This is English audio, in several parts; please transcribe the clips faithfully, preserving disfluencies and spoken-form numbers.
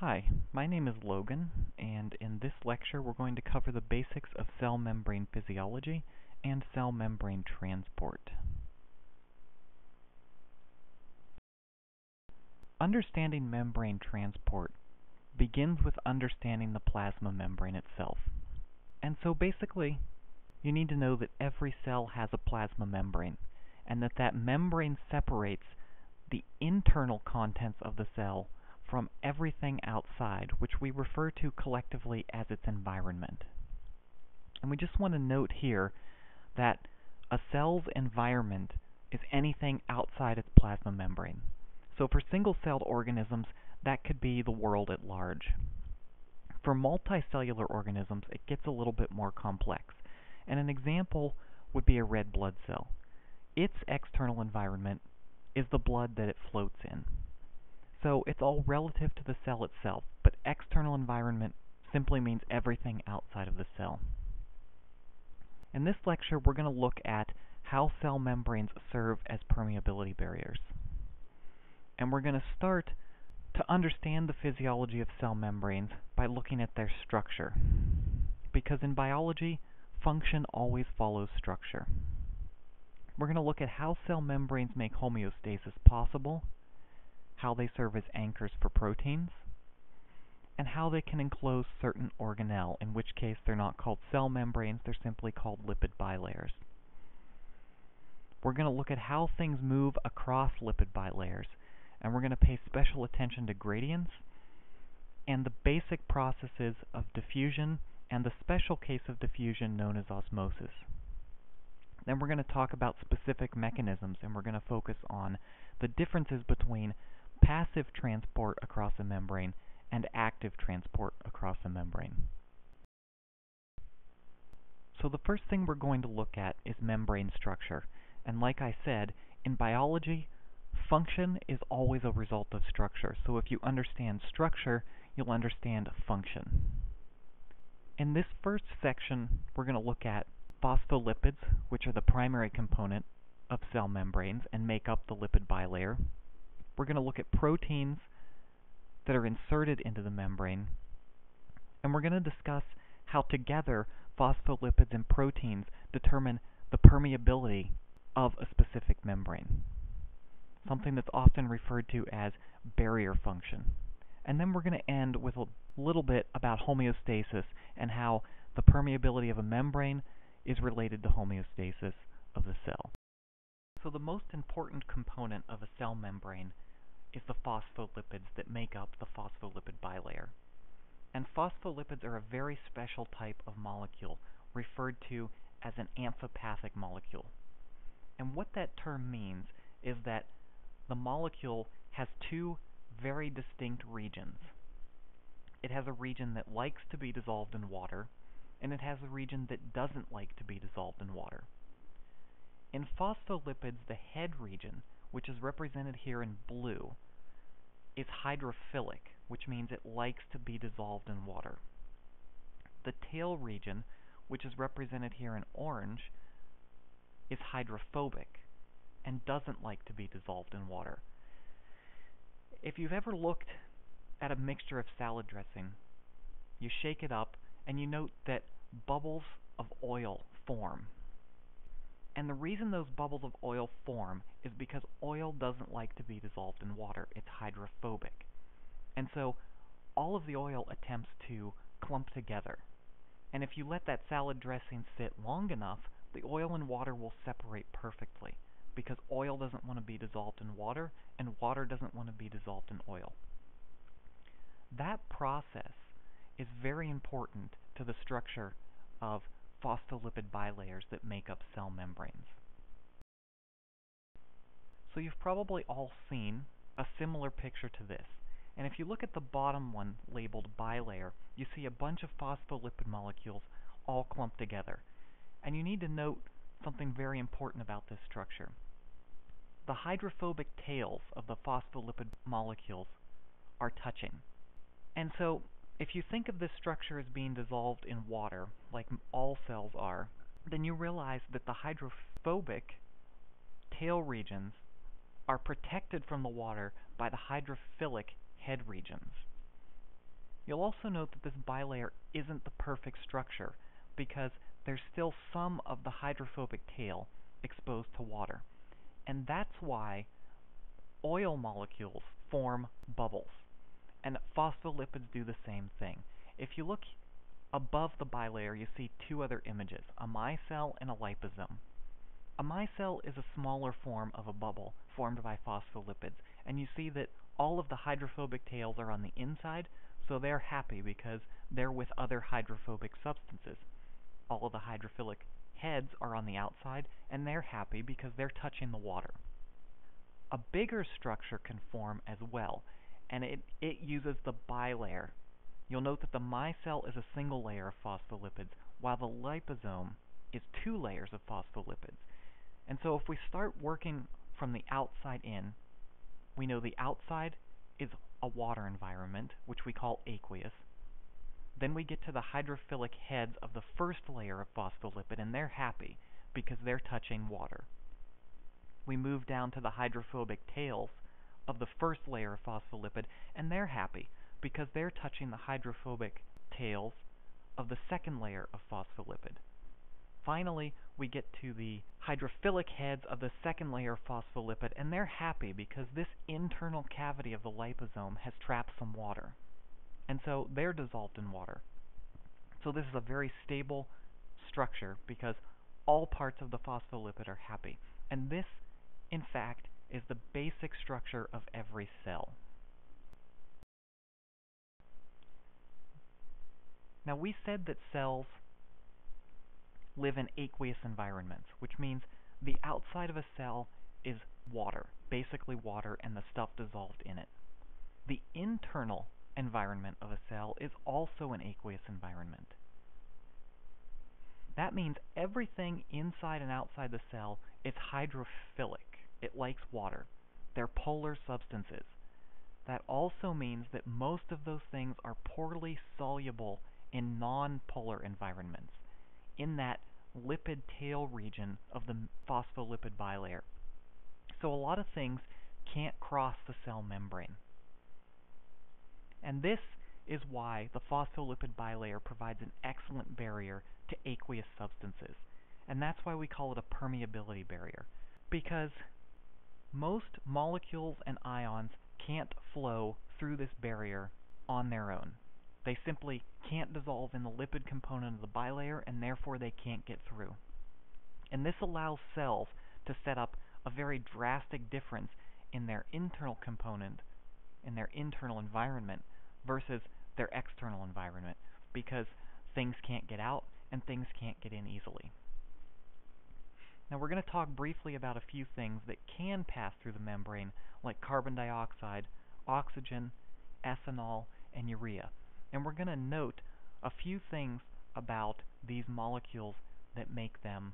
Hi, my name is Logan, and in this lecture we're going to cover the basics of cell membrane physiology and cell membrane transport. Understanding membrane transport begins with understanding the plasma membrane itself. And so basically, you need to know that every cell has a plasma membrane, and that that membrane separates the internal contents of the cell from everything outside, which we refer to collectively as its environment. And we just want to note here that a cell's environment is anything outside its plasma membrane. So for single-celled organisms, that could be the world at large. For multicellular organisms, it gets a little bit more complex. And an example would be a red blood cell. Its external environment is the blood that it floats in. So it's all relative to the cell itself, but external environment simply means everything outside of the cell. In this lecture, we're going to look at how cell membranes serve as permeability barriers. And we're going to start to understand the physiology of cell membranes by looking at their structure. Because in biology, function always follows structure. We're going to look at how cell membranes make homeostasis possible, how they serve as anchors for proteins, and how they can enclose certain organelle, in which case they're not called cell membranes, they're simply called lipid bilayers. We're going to look at how things move across lipid bilayers, and we're going to pay special attention to gradients and the basic processes of diffusion and the special case of diffusion known as osmosis. Then we're going to talk about specific mechanisms, and we're going to focus on the differences between passive transport across a membrane and active transport across a membrane. So the first thing we're going to look at is membrane structure. And like I said, in biology, function is always a result of structure. So if you understand structure, you'll understand function. In this first section, we're going to look at phospholipids, which are the primary component of cell membranes and make up the lipid bilayer. We're going to look at proteins that are inserted into the membrane, and we're going to discuss how together phospholipids and proteins determine the permeability of a specific membrane, something that's often referred to as barrier function. And then we're going to end with a little bit about homeostasis and how the permeability of a membrane is related to homeostasis of the cell. So the most important component of a cell membrane is the phospholipids that make up the phospholipid bilayer. And phospholipids are a very special type of molecule referred to as an amphipathic molecule. And what that term means is that the molecule has two very distinct regions. It has a region that likes to be dissolved in water, and it has a region that doesn't like to be dissolved in water. In phospholipids, the head region, which is represented here in blue, is hydrophilic, which means it likes to be dissolved in water. The tail region, which is represented here in orange, is hydrophobic and doesn't like to be dissolved in water. If you've ever looked at a mixture of salad dressing, you shake it up and you note that bubbles of oil form. And the reason those bubbles of oil form is because oil doesn't like to be dissolved in water. It's hydrophobic. And so all of the oil attempts to clump together. And if you let that salad dressing sit long enough, the oil and water will separate perfectly, because oil doesn't want to be dissolved in water, and water doesn't want to be dissolved in oil. That process is very important to the structure of phospholipid bilayers that make up cell membranes. So you've probably all seen a similar picture to this. And if you look at the bottom one labeled bilayer, you see a bunch of phospholipid molecules all clumped together. And you need to note something very important about this structure. The hydrophobic tails of the phospholipid molecules are touching. And so if you think of this structure as being dissolved in water, like all cells are, then you realize that the hydrophobic tail regions are protected from the water by the hydrophilic head regions. You'll also note that this bilayer isn't the perfect structure because there's still some of the hydrophobic tail exposed to water. And that's why oil molecules form bubbles. And phospholipids do the same thing. If you look above the bilayer, you see two other images, a micelle and a liposome. A micelle is a smaller form of a bubble formed by phospholipids, and you see that all of the hydrophobic tails are on the inside, so they're happy because they're with other hydrophobic substances. All of the hydrophilic heads are on the outside, and they're happy because they're touching the water. A bigger structure can form as well, and it, it uses the bilayer. You'll note that the micelle is a single layer of phospholipids, while the liposome is two layers of phospholipids. And so if we start working from the outside in, we know the outside is a water environment, which we call aqueous. Then we get to the hydrophilic heads of the first layer of phospholipid, and they're happy because they're touching water. We move down to the hydrophobic tails of the first layer of phospholipid, and they're happy because they're touching the hydrophobic tails of the second layer of phospholipid. Finally, we get to the hydrophilic heads of the second layer of phospholipid, and they're happy because this internal cavity of the liposome has trapped some water. And so they're dissolved in water. So this is a very stable structure because all parts of the phospholipid are happy. And this, in fact, is the basic structure of every cell. Now, we said that cells live in aqueous environments, which means the outside of a cell is water, basically water and the stuff dissolved in it. The internal environment of a cell is also an aqueous environment. That means everything inside and outside the cell is hydrophilic. It likes water. They're polar substances. That also means that most of those things are poorly soluble in non-polar environments, in that lipid tail region of the phospholipid bilayer. So a lot of things can't cross the cell membrane. And this is why the phospholipid bilayer provides an excellent barrier to aqueous substances. And that's why we call it a permeability barrier, because most molecules and ions can't flow through this barrier on their own. They simply can't dissolve in the lipid component of the bilayer, and therefore they can't get through. And this allows cells to set up a very drastic difference in their internal component, in their internal environment, versus their external environment, because things can't get out and things can't get in easily. Now we're going to talk briefly about a few things that can pass through the membrane, like carbon dioxide, oxygen, ethanol, and urea. And we're going to note a few things about these molecules that make them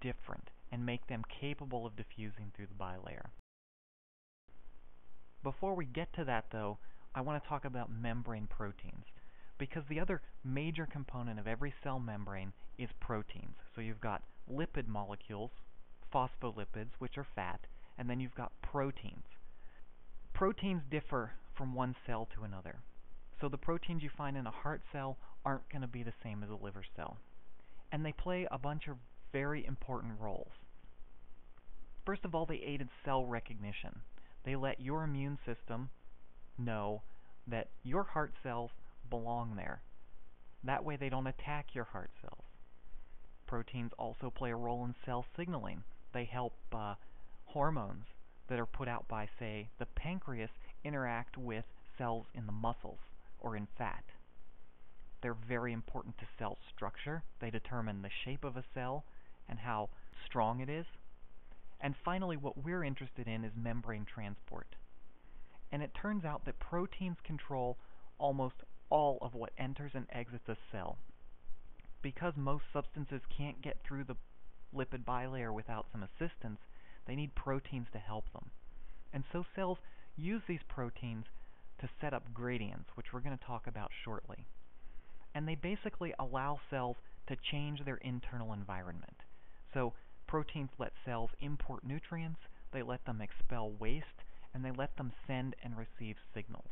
different and make them capable of diffusing through the bilayer. Before we get to that, though, I want to talk about membrane proteins, because the other major component of every cell membrane is proteins. So you've got lipid molecules, phospholipids, which are fat, and then you've got proteins. Proteins differ from one cell to another. So the proteins you find in a heart cell aren't going to be the same as a liver cell. And they play a bunch of very important roles. First of all, they aid in cell recognition. They let your immune system know that your heart cells belong there. That way they don't attack your heart cells. Proteins also play a role in cell signaling. They help uh, hormones that are put out by, say, the pancreas interact with cells in the muscles or in fat. They're very important to cell structure. They determine the shape of a cell and how strong it is. And finally, what we're interested in is membrane transport. And it turns out that proteins control almost all of what enters and exits a cell. Because most substances can't get through the lipid bilayer without some assistance, they need proteins to help them. And so cells use these proteins to set up gradients, which we're going to talk about shortly. And they basically allow cells to change their internal environment. So proteins let cells import nutrients, they let them expel waste, and they let them send and receive signals.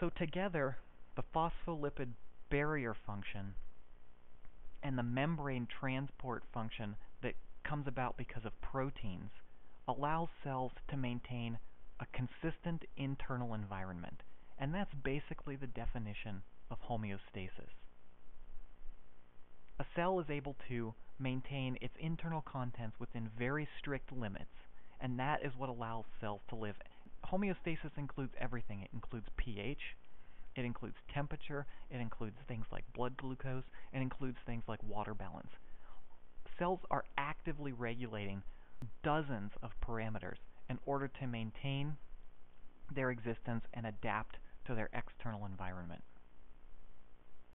So together, the phospholipid barrier function and the membrane transport function that comes about because of proteins allows cells to maintain a consistent internal environment. And that's basically the definition of homeostasis. A cell is able to maintain its internal contents within very strict limits, and that is what allows cells to live. Homeostasis includes everything. It includes pH, it includes temperature, it includes things like blood glucose, it includes things like water balance. Cells are actively regulating dozens of parameters in order to maintain their existence and adapt to their external environment.